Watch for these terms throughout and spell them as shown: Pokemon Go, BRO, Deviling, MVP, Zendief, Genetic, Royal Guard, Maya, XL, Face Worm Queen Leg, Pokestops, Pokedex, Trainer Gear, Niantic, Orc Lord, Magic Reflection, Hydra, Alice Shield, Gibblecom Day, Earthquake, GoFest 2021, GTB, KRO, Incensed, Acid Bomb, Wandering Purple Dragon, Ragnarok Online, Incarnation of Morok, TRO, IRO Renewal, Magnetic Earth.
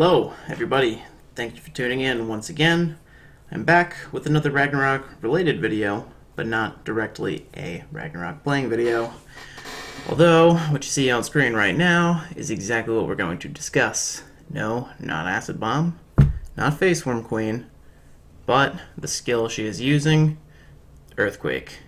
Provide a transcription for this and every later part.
Hello, everybody. Thank you for tuning in once again. I'm back with another Ragnarok-related video, but not directly a Ragnarok-playing video. Although, what you see on screen right now is exactly what we're going to discuss. No, not Acid Bomb, not Face Worm Queen, but the skill she is using, Earthquake.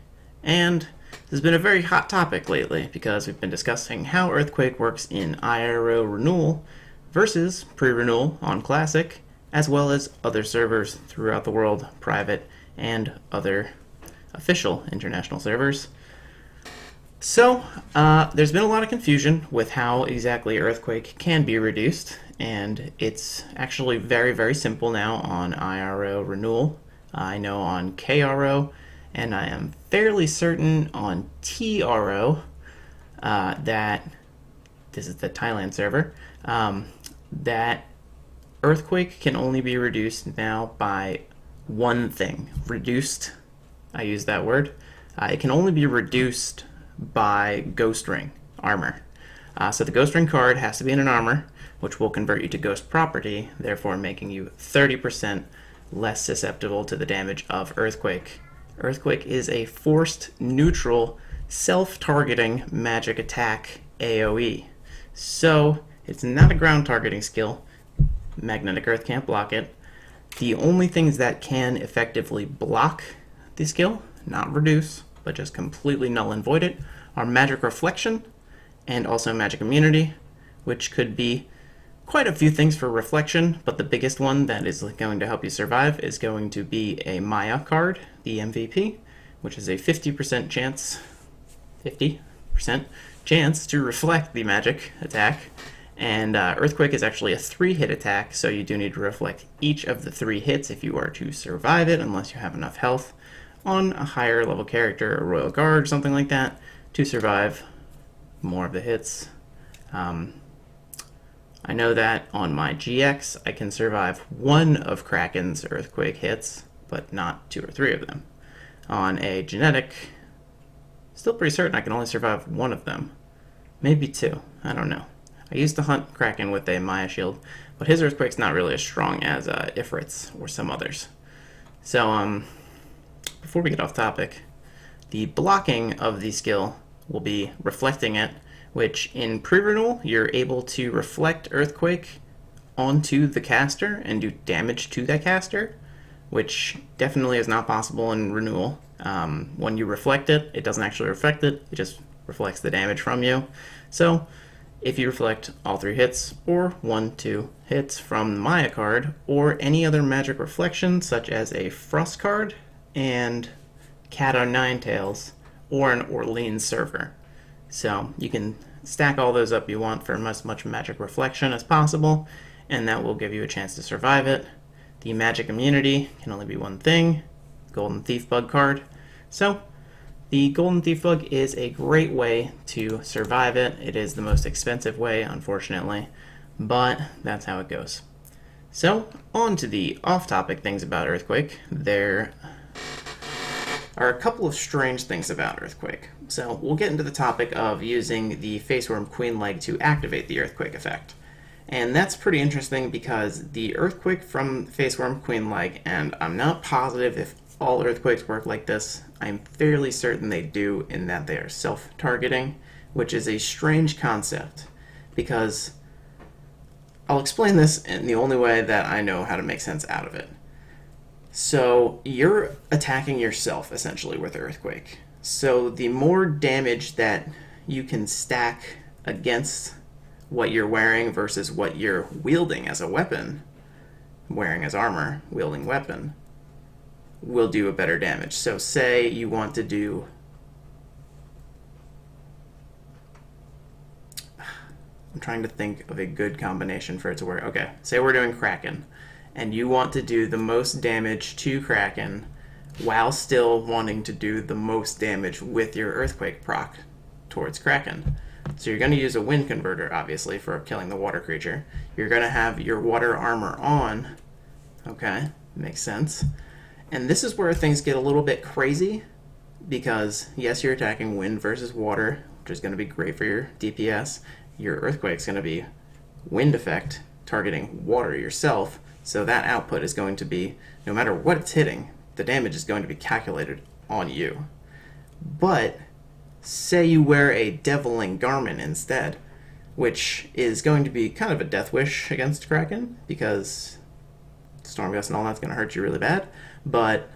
And this has been a very hot topic lately, because we've been discussing how Earthquake works in IRO Renewal versus pre-renewal on Classic, as well as other servers throughout the world, private and other official international servers. So there's been a lot of confusion with how exactly Earthquake can be reduced, and it's actually very, very simple now on IRO Renewal. I know on KRO, and I am fairly certain on TRO that this is the Thailand server, that Earthquake can only be reduced now by one thing. Reduced, I use that word. It can only be reduced by Ghost Ring armor. So the Ghost Ring card has to be in an armor, which will convert you to Ghost property, therefore making you 30% less susceptible to the damage of Earthquake. Earthquake is a forced, neutral, self-targeting magic attack AoE. So it's not a ground targeting skill. Magnetic Earth can't block it. The only things that can effectively block the skill, not reduce, but just completely null and void it, are Magic Reflection and also Magic Immunity, which could be quite a few things for Reflection, but the biggest one that is going to help you survive is going to be a Maya card, the MVP, which is a 50% chance to reflect the magic attack. And Earthquake is actually a 3-hit attack, so you do need to reflect each of the 3 hits if you are to survive it, unless you have enough health on a higher level character, a Royal Guard, something like that, to survive more of the hits. I know that on my GX, I can survive one of Kraken's Earthquake hits, but not 2 or 3 of them. On a Genetic, still pretty certain I can only survive one of them. Maybe 2, I don't know. I used to hunt Kraken with a Maya shield, but his Earthquake's not really as strong as Ifrit's or some others. So, before we get off topic, the blocking of the skill will be reflecting it, which in pre-renewal, you're able to reflect Earthquake onto the caster and do damage to that caster, which definitely is not possible in renewal. When you reflect it, it doesn't actually reflect it, it just reflects the damage from you. So, if you reflect all 3 hits, or 1, 2 hits from the Maya card, or any other magic reflection, such as a Frost card and Cat on Ninetails, or an Orleans server. So you can stack all those up you want for as much magic reflection as possible, and that will give you a chance to survive it. The magic immunity can only be one thing, Golden Thief Bug card. So, the Golden Thief Bug is a great way to survive it. It is the most expensive way, unfortunately, but that's how it goes. So, on to the off-topic things about Earthquake. There are a couple of strange things about Earthquake. So, we'll get into the topic of using the Face Worm Queen Leg to activate the Earthquake effect. And that's pretty interesting because the Earthquake from Face Worm Queen Leg, and I'm not positive if all Earthquakes work like this, I'm fairly certain they do, in that they are self-targeting, which is a strange concept, because I'll explain this in the only way that I know how to make sense out of it. So you're attacking yourself, essentially, with Earthquake. So the more damage that you can stack against what you're wearing versus what you're wielding as a weapon, wearing as armor, wielding weapon, will do a better damage. So say you want to do, I'm trying to think of a good combination for it to work. Okay, say we're doing Kraken, and you want to do the most damage to Kraken while still wanting to do the most damage with your Earthquake proc towards Kraken. So you're going to use a wind converter, obviously, for killing the water creature. You're going to have your water armor on. Okay, makes sense. And this is where things get a little bit crazy, because yes, you're attacking wind versus water, which is going to be great for your DPS. Your Earthquake's going to be wind effect targeting water yourself, so that output is going to be, no matter what it's hitting, the damage is going to be calculated on you. But say you wear a Deviling garment instead, which is going to be kind of a death wish against Kraken, because Storm Gust and all that's going to hurt you really bad, but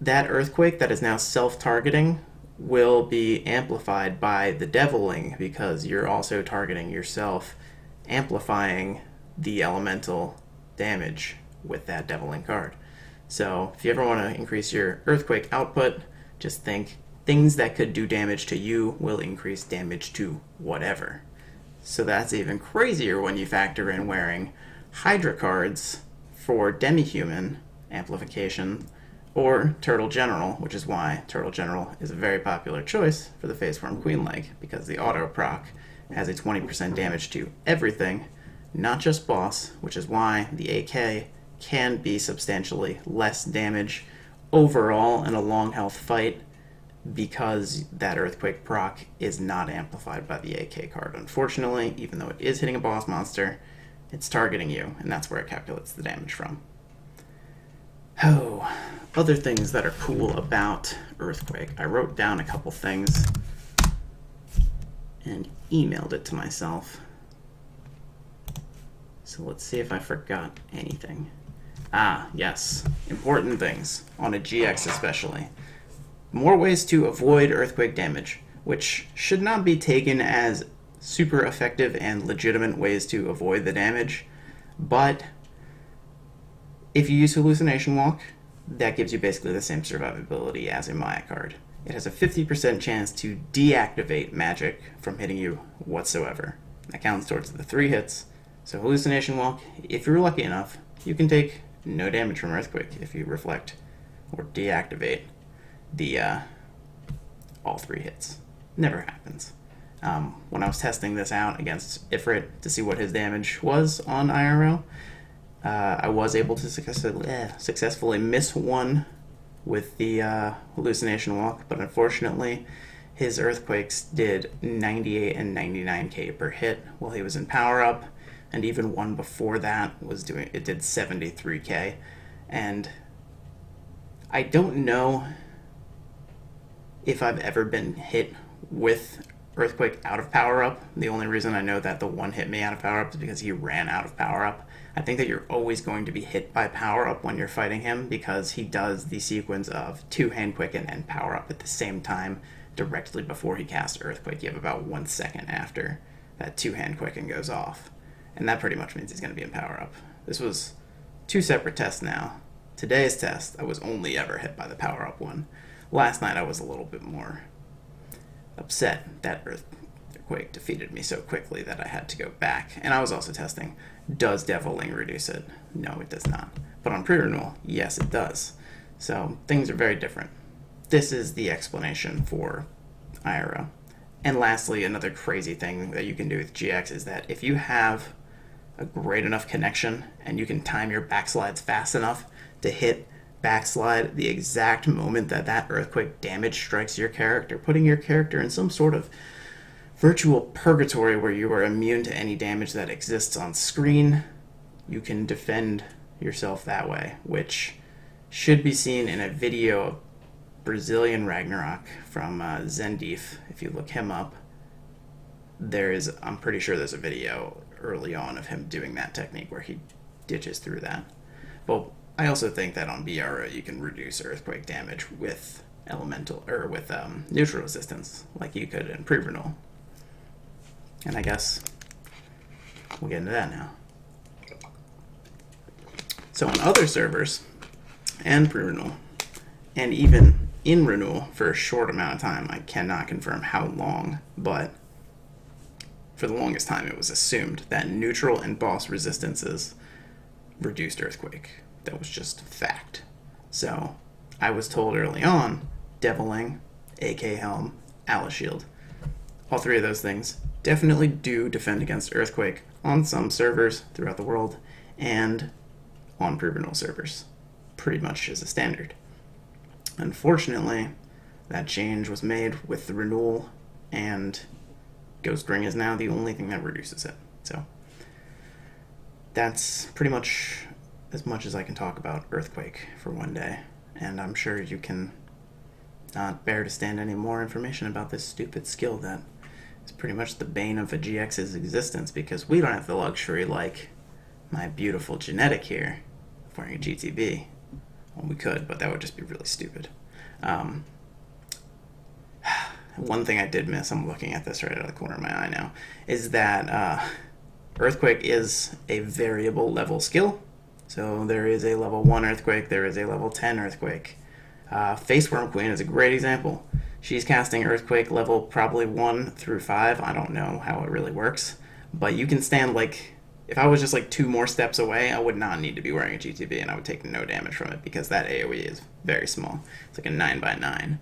that Earthquake that is now self-targeting will be amplified by the Deviling, because you're also targeting yourself, amplifying the elemental damage with that Deviling card. So if you ever want to increase your Earthquake output, just think things that could do damage to you will increase damage to whatever. So that's even crazier when you factor in wearing Hydra cards for Demi-Human amplification, or Turtle General, which is why Turtle General is a very popular choice for the Face Worm Queen Leg, because the auto proc has a 20% damage to everything, not just boss, which is why the AK can be substantially less damage overall in a long health fight, because that Earthquake proc is not amplified by the AK card. Unfortunately, even though it is hitting a boss monster, it's targeting you, and that's where it calculates the damage from. Oh, other things that are cool about Earthquake. I wrote down a couple things and emailed it to myself. So let's see if I forgot anything. Ah, yes, important things, on a GX especially. More ways to avoid Earthquake damage, which should not be taken as super effective and legitimate ways to avoid the damage, but if you use Hallucination Walk, that gives you basically the same survivability as a Maya card. It has a 50% chance to deactivate magic from hitting you whatsoever. That counts towards the 3 hits. So Hallucination Walk, if you're lucky enough, you can take no damage from Earthquake if you reflect or deactivate the all 3 hits. Never happens. When I was testing this out against Ifrit to see what his damage was on IRO, I was able to successfully miss one with the Hallucination Walk, but unfortunately his Earthquakes did 98 and 99k per hit while he was in power up, and even one before that was doing, it did 73k, and I don't know if I've ever been hit with Earthquake out of power-up. The only reason I know that the one hit me out of power-up is because he ran out of power-up. I think that you're always going to be hit by power-up when you're fighting him, because he does the sequence of 2 hand quicken and power-up at the same time directly before he casts Earthquake. You have about 1 second after that 2 hand quicken goes off, and that pretty much means he's going to be in power-up. This was 2 separate tests now. Today's test, I was only ever hit by the power-up one. Last night I was a little bit more upset that Earthquake defeated me so quickly that I had to go back. And I was also testing, does Deviling reduce it? No, it does not. But on pre-renewal, yes, it does. So things are very different. This is the explanation for IRO. And lastly, another crazy thing that you can do with GX is that if you have a great enough connection and you can time your backslides fast enough to hit backslide the exact moment that that Earthquake damage strikes your character, putting your character in some sort of virtual purgatory where you are immune to any damage that exists on screen, you can defend yourself that way, which should be seen in a video of Brazilian Ragnarok from Zendief. If you look him up, there is, I'm pretty sure there's a video early on of him doing that technique where he ditches through that. Well, I also think that on BRO you can reduce Earthquake damage with elemental or with neutral resistance, like you could in pre-renewal. And I guess we'll get into that now. So on other servers and pre-renewal, and even in renewal for a short amount of time, I cannot confirm how long, but for the longest time it was assumed that neutral and boss resistances reduced Earthquake. That was just fact. So I was told early on, Deviling, AK Helm, Alice Shield, all 3 of those things definitely do defend against Earthquake on some servers throughout the world and on pre-renewal servers, pretty much as a standard. Unfortunately, that change was made with the renewal, and Ghost Ring is now the only thing that reduces it. So that's pretty much as I can talk about Earthquake for one day, and I'm sure you can not bear to stand any more information about this stupid skill that is pretty much the bane of a GX's existence, because we don't have the luxury like my beautiful Genetic here of wearing a GTB. Well, we could, but that would just be really stupid. One thing I did miss, I'm looking at this right out of the corner of my eye now, is that Earthquake is a variable level skill. So there is a level 1 Earthquake, there is a level 10 Earthquake. Face Worm Queen is a great example. She's casting Earthquake level probably 1 through 5. I don't know how it really works. But you can stand like, if I was just like 2 more steps away, I would not need to be wearing a GTB and I would take no damage from it because that AoE is very small. It's like a 9x9.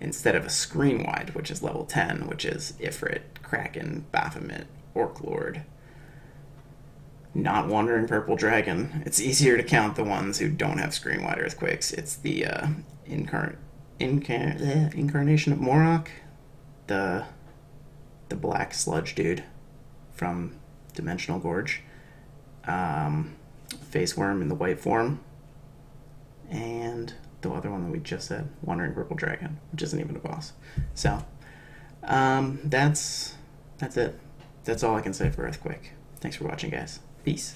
Instead of a screen-wide, which is level 10, which is Ifrit, Kraken, Baphomet, Orc Lord, not Wandering Purple Dragon. It's easier to count the ones who don't have screen-wide Earthquakes. It's the Incarnation of Morok, the black sludge dude from Dimensional Gorge, Face Worm in the white form, and the other one that we just said, Wandering Purple Dragon, which isn't even a boss. So that's it. That's all I can say for Earthquake. Thanks for watching, guys. Peace.